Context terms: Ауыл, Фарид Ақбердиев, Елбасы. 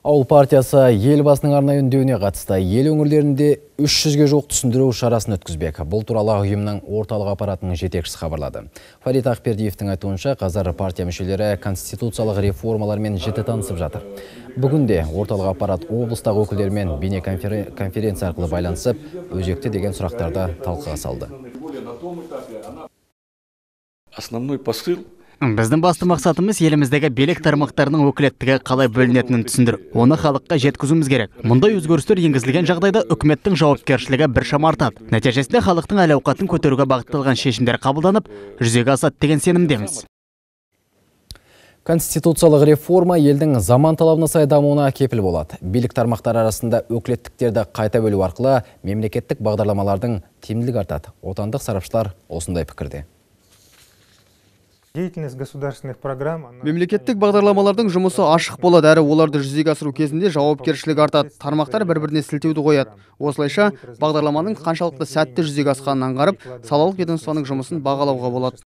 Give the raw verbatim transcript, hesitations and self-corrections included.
Ауыл партиясы елбасының арнайы үндеуіне қатысты ел өңірлерінде үш жүзге жоқ түсіндіру шарасын өткізбек. Бұл туралы ұйымның орталық аппаратының жетекшісі хабарлады. Фарид Ақбердиевтің айтуынша, қазір партия мүшелері конституциялық реформалармен жіті танысып жатыр. Бүгінде орталық аппарат облыстағы өкілдермен бейне конференция арқылы байланысып, өзекті деген сұрақтарды талқыға салды. Основной посыл біздің басты мақсатымыз еліміздегі билік тармақтарының өкілеттігі қалай бөлінетінін түсіндіру. Оны халыққа жеткізуіміз керек. Мұндай өзгерістер енгізілген жағдайда үкіметтің жауапкершілігі біршама артады. Нәтижесінде халықтың әл-ауқатын көтеруге бағытталған шешімдер қабылданып, жүзеге асады деген сенімдеміз. Конституциялық реформа елдің заман талабына сай дамуына кепіл болады. Билік тармақтары арасында өкілеттіктерді қайта бөлу арқылы мемлекеттік бағдарламалардың тиімділігі артады. Отандық сарапшылар осындай пікірде. Мемлекеттік бағдарламалардың жұмысы ашық болады, әрі оларды жүзеге асыру кезінде жауапкершілік артады. Тармақтар бір-біріне сілтеуді қояды. Осылайша бағдарламаның қаншалықты сәтті жүзеге асқанын аңғарып, салалық ведомствоның жұмысын бағалауға болады.